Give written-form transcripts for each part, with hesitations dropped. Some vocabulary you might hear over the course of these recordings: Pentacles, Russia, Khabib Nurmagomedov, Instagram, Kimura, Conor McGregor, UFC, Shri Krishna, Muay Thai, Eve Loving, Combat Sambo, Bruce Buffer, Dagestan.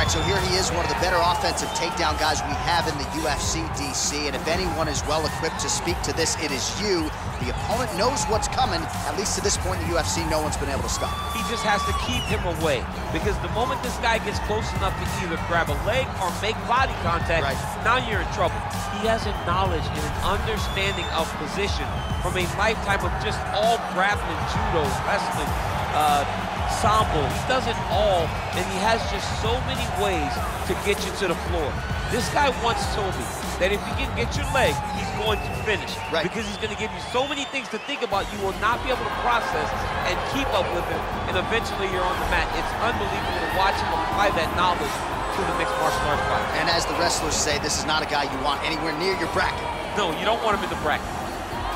right, so here he is, one of the better offensive takedown guys we have in the UFC, DC, and if anyone is well-equipped to speak to this, it is you. The opponent knows what's coming. At least to this point in the UFC, no one's been able to stop. He just has to keep him away, because the moment this guy gets close enough to either grab a leg or make body contact, right, now you're in trouble. He has a knowledge and an understanding of position from a lifetime of just all grappling, judo, wrestling, sambo. He does it all, and he has just so many ways to get you to the floor. This guy once told me that if he can get your leg, he's going to finish, right, because he's going to give you so many things to think about you will not be able to process and keep up with him, and eventually you're on the mat. It's unbelievable to watch him apply that knowledge to the mixed martial arts fight. And as the wrestlers say, this is not a guy you want anywhere near your bracket. No, you don't want him in the bracket.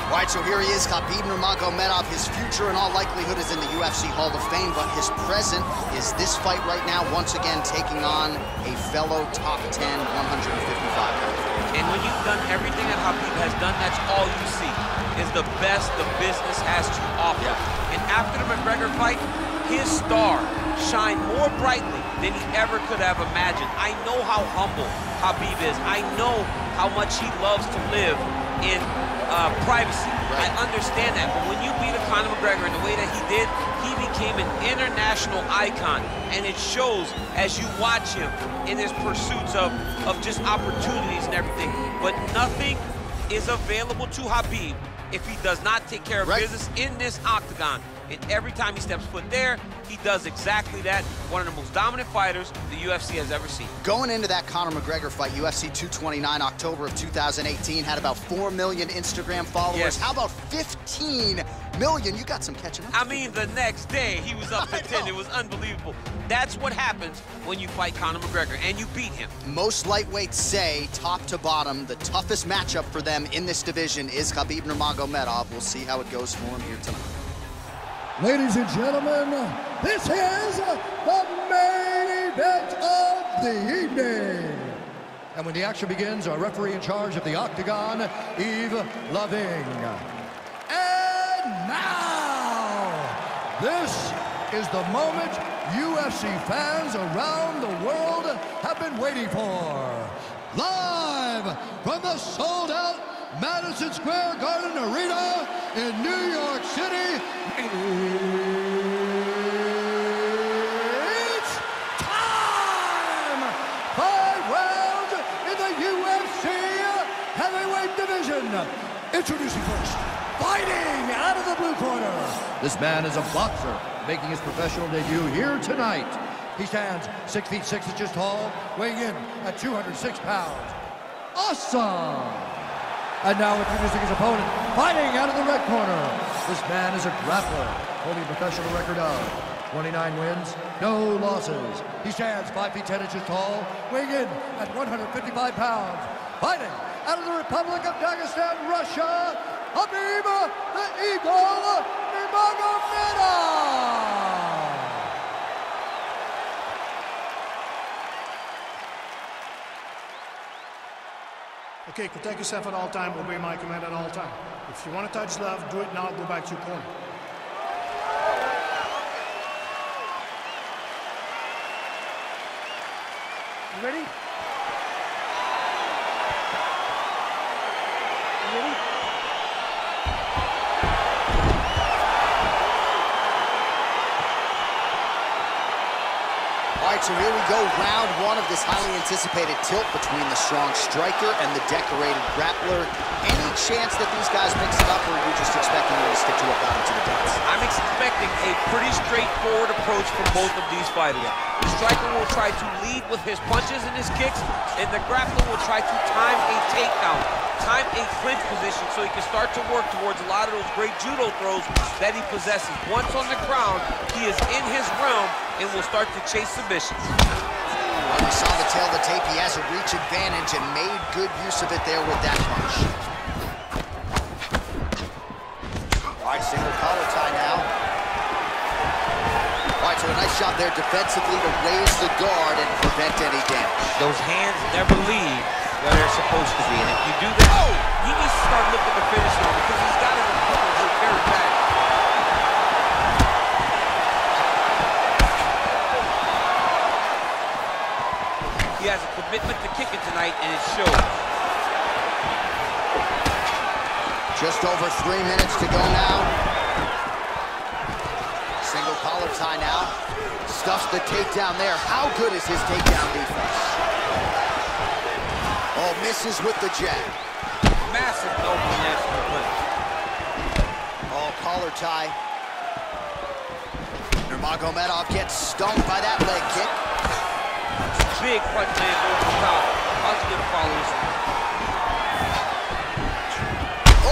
All right, so here he is, Khabib Nurmagomedov. His future in all likelihood is in the UFC Hall of Fame, but his present is this fight right now, once again taking on a fellow top 10 155. And when you've done everything that Khabib has done, that's all you see, is the best the business has to offer. Yeah. And after the McGregor fight, his star shined more brightly than he ever could have imagined. I know how humble Khabib is. I know how much he loves to live in privacy. Right. I understand that, but when you beat a Conor McGregor in the way that he did, he became an international icon, and it shows as you watch him in his pursuits of just opportunities and everything. But nothing is available to Khabib if he does not take care of right, business in this octagon. And every time he steps foot there, he does exactly that. One of the most dominant fighters the UFC has ever seen. Going into that Conor McGregor fight, UFC 229, October of 2018, had about 4 million Instagram followers. Yes. How about 15 million? You got some catching up. I mean, the next day, he was up to 10. It was unbelievable. That's what happens when you fight Conor McGregor, and you beat him. Most lightweights say, top to bottom, the toughest matchup for them in this division is Khabib Nurmagomedov. We'll see how it goes for him here tonight. Ladies and gentlemen, this is the main event of the evening. And when the action begins, our referee in charge of the octagon, Eve Loving. And now, this is the moment UFC fans around the world have been waiting for. Live from the sold-out Madison Square Garden Arena in New York City, it's time! 5 rounds in the UFC heavyweight division. Introducing first, fighting out of the blue corner. This man is a boxer making his professional debut here tonight. He stands 6 feet 6 inches tall, weighing in at 206 pounds. Awesome! And now introducing his opponent, fighting out of the red corner. This man is a grappler, holding a professional record of 29 wins, no losses. He stands 5 feet 10 inches tall, weighing in at 155 pounds. Fighting out of the Republic of Dagestan, Russia, Khabib the Eagle Nurmagomedov. Okay, protect yourself at all time, obey my command at all time. If you want to touch left, do it now, go back to your corner. You ready? You ready? All right, so here we go, round one of this highly anticipated tilt between the strong striker and the decorated grappler. Any chance that these guys mix it up, or are you just expecting them to stick to a battle to the dance? I'm expecting a pretty straightforward approach from both of these fighters. The striker will try to lead with his punches and his kicks, and the grappler will try to time a takedown, time a clinch position, so he can start to work towards a lot of those great judo throws that he possesses. Once on the ground, he is in his realm, and will start to chase submissions. Well, we saw the tail of the tape. He has a reach advantage and made good use of it there with that punch. All right, single collar tie now. All right, so a nice shot there defensively to raise the guard and prevent any damage. Those hands never leave where they're supposed to be, and if you do that, oh, he needs to start looking to finish now, because he's got his opponent hit very bad. over 3 minutes to go now. Single collar tie now. Stuffs the takedown there. How good is his takedown defense? Oh, misses with the jab. Massive open extra punch. Oh, collar tie. Nurmagomedov gets stung by that leg kick. Big right hand over the top. How's he gonna follow this one? Oh!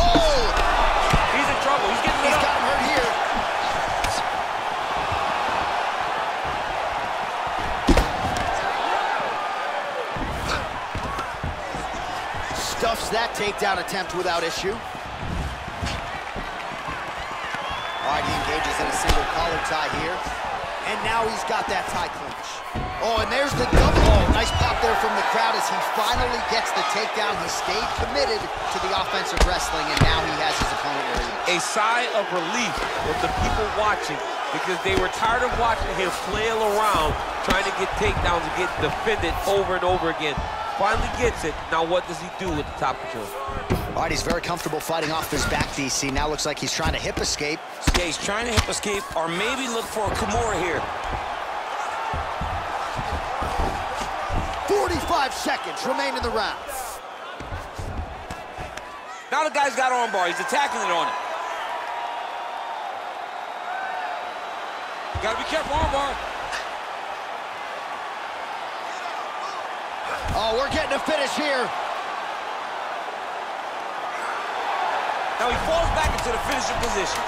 He's in trouble. He's getting lit up. He's gotten hurt here. Stuffs that takedown attempt without issue. In a single collar tie here. And now he's got that tie clinch. Oh, and there's the double. Oh, nice pop there from the crowd as he finally gets the takedown. He stayed committed to the offensive wrestling, and now he has his opponent where he is. A sigh of relief with the people watching because they were tired of watching him flail around trying to get takedowns and get defended over and over again. Finally gets it. Now what does he do with the top control? All right, he's very comfortable fighting off his back, DC. Now looks like he's trying to hip escape. Yeah, he's trying to hip escape or maybe look for a Kimura here. 45 seconds remain in the round. Now the guy's got arm bar. He's attacking it on it. Gotta be careful, arm bar. Oh, we're getting a finish here. Now he falls back into the finishing position.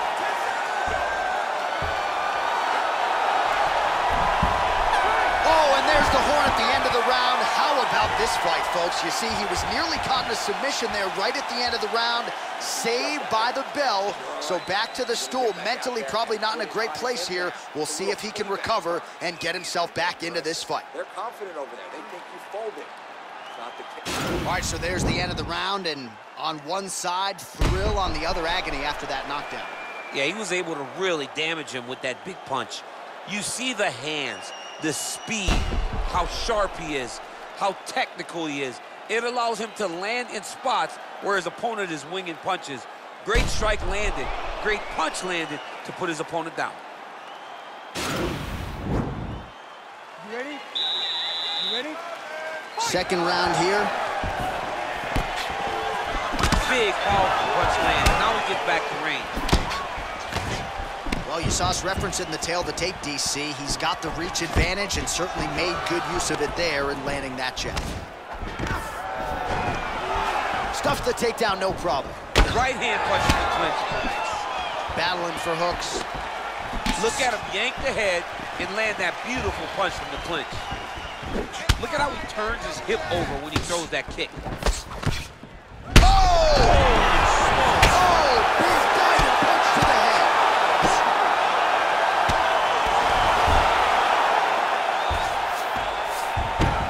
Oh, and there's the horn at the end of the round. How about this fight, folks? You see, he was nearly caught in a submission there right at the end of the round. Saved by the bell, so back to the stool. Mentally, probably not in a great place here. We'll see if he can recover and get himself back into this fight. They're confident over there. They think you folded. All right, so there's the end of the round, and on one side, thrill, on the other, agony after that knockdown. Yeah, he was able to really damage him with that big punch. You see the hands, the speed, how sharp he is, how technical he is. It allows him to land in spots where his opponent is winging punches. Great strike landed, great punch landed to put his opponent down. You ready? You ready? Second round here. Big, powerful punch land. Now we get back to range. Well, you saw us reference it in the tail of the tape, DC. He's got the reach advantage and certainly made good use of it there in landing that jab. Stuffs the takedown, no problem. Right hand punch in the clinch. Battling for hooks. Look at him yank the head and land that beautiful punch from the clinch. Look at how he turns his hip over when he throws that kick. Oh! Oh! Big diving punch to the head.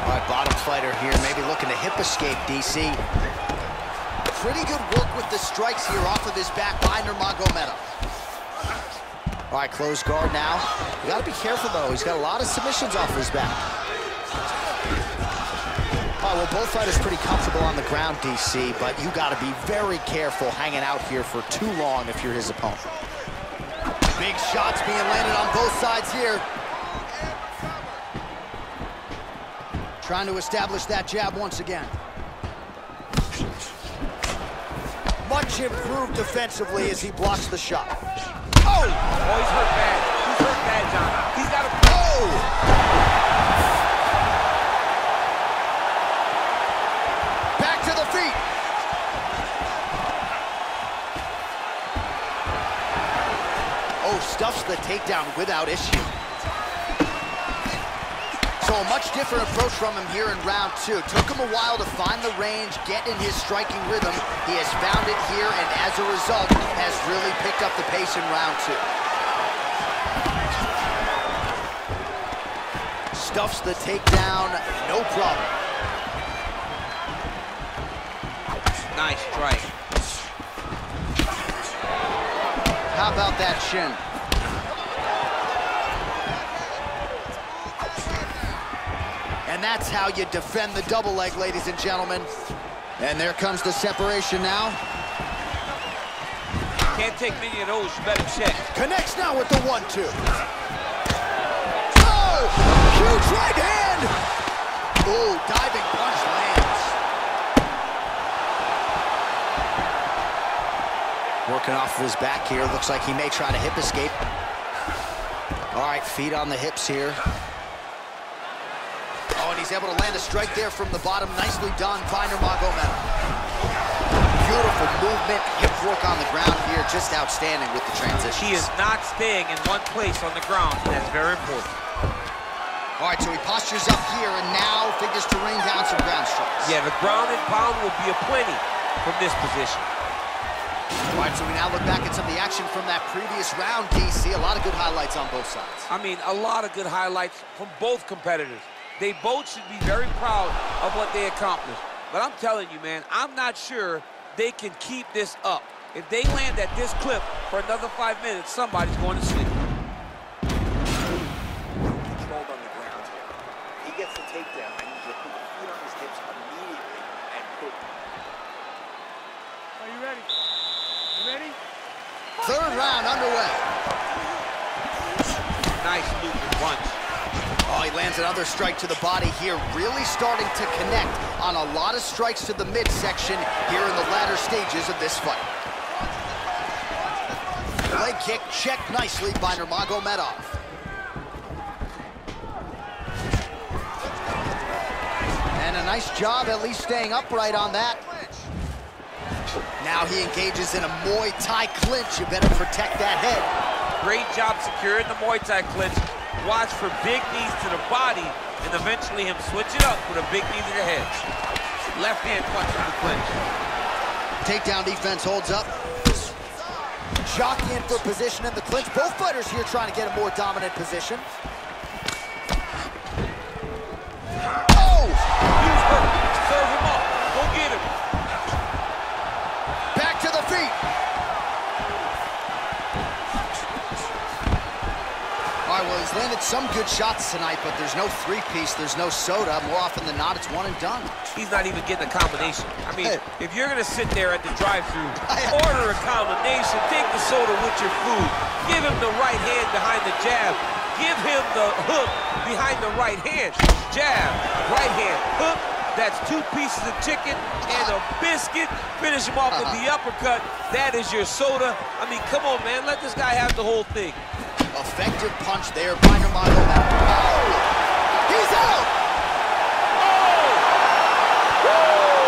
All right, bottom fighter here, maybe looking to hip escape, DC. Pretty good work with the strikes here off of his back by Nurmagomedov. All right, closed guard now. You gotta be careful, though. He's got a lot of submissions off his back. Oh, well, both fighters pretty comfortable on the ground, DC, but you got to be very careful hanging out here for too long if you're his opponent. Big shots being landed on both sides here. Trying to establish that jab once again. Much improved defensively as he blocks the shot. Oh! Oh, he's hurt bad. He's hurt bad, John. He's got a... Oh! Stuffs the takedown without issue. So a much different approach from him here in round two. Took him a while to find the range, get in his striking rhythm. He has found it here, and as a result, has really picked up the pace in round two. Stuffs the takedown, no problem. Nice strike. How about that shin? And that's how you defend the double leg, ladies and gentlemen. And there comes the separation now. Can't take many of those, you better check. Connects now with the 1-2. Oh! Huge right hand! Ooh, diving punch lands. Working off of his back here. Looks like he may try to hip escape. All right, feet on the hips here. Oh, and he's able to land a strike there from the bottom. Nicely done by Nurmagomedov. Beautiful movement, hip work on the ground here, just outstanding with the transitions. He is not staying in one place on the ground, and that's very important. All right, so he postures up here and now figures to rain down some ground strikes. Yeah, the ground and pound will be aplenty from this position. All right, so we now look back at some of the action from that previous round, DC. A lot of good highlights on both sides. I mean, a lot of good highlights from both competitors. They both should be very proud of what they accomplished. But I'm telling you, man, I'm not sure they can keep this up. If they land at this clip for another 5 minutes, somebody's going to sleep. Controlled on the ground here. He gets the takedown. I need you to put the feet on his hips immediately and put. Are you ready? You ready? Third round underway. Nice looping punch. Oh, he lands another strike to the body here, really starting to connect on a lot of strikes to the midsection here in the latter stages of this fight. Leg kick checked nicely by Nurmagomedov. And a nice job at least staying upright on that. Now he engages in a Muay Thai clinch. You better protect that head. Great job securing the Muay Thai clinch. Watch for big knees to the body, and eventually him switch it up with a big knee to the head. Left hand punch to the clinch. Takedown defense holds up. Jockeying for position in the clinch. Both fighters here trying to get a more dominant position. Oh! He's hurt. Serve him up. Go get him. Back to the feet. Well, he's landed some good shots tonight, but there's no three-piece, there's no soda. More often than not, it's one and done. He's not even getting a combination. I mean, hey, if you're going to sit there at the drive-thru, order a combination, take the soda with your food, give him the right hand behind the jab, give him the hook behind the right hand, jab, right hand, hook. That's two pieces of chicken and a biscuit. Finish him off with the uppercut. That is your soda. I mean, come on, man. Let this guy have the whole thing. Effective punch there by Nurmagomedov. Oh! He's out! Oh! Woo!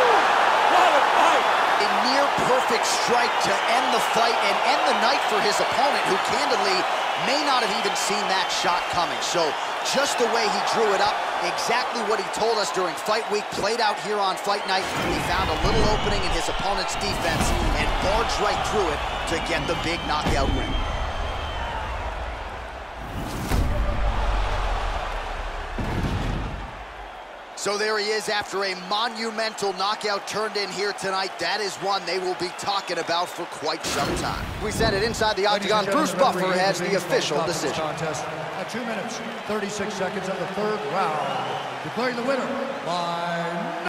What a fight! A near-perfect strike to end the fight and end the night for his opponent, who candidly may not have even seen that shot coming. So just the way he drew it up, exactly what he told us during fight week, played out here on fight night. He found a little opening in his opponent's defense and barged right through it to get the big knockout win. So there he is after a monumental knockout turned in here tonight. That is one they will be talking about for quite some time. We said it inside the octagon. Bruce Buffer has the official decision. Contest at 2 minutes, 36 seconds of the third round. Declaring the winner by...